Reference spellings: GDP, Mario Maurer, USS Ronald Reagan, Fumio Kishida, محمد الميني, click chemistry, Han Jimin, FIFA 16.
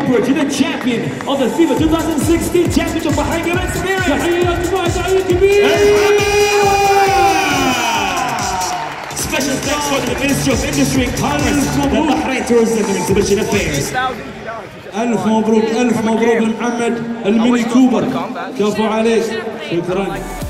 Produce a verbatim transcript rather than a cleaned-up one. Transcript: Cooper to the champion of the FIFA twenty sixteen championship behind him experience. Special thanks for the Ministry of Industry and Commerce and the Bahrain Tourism and Exhibition Affairs. ألف مبروك ألف مبروك محمد الميني كوبر كفو عليك شكرا.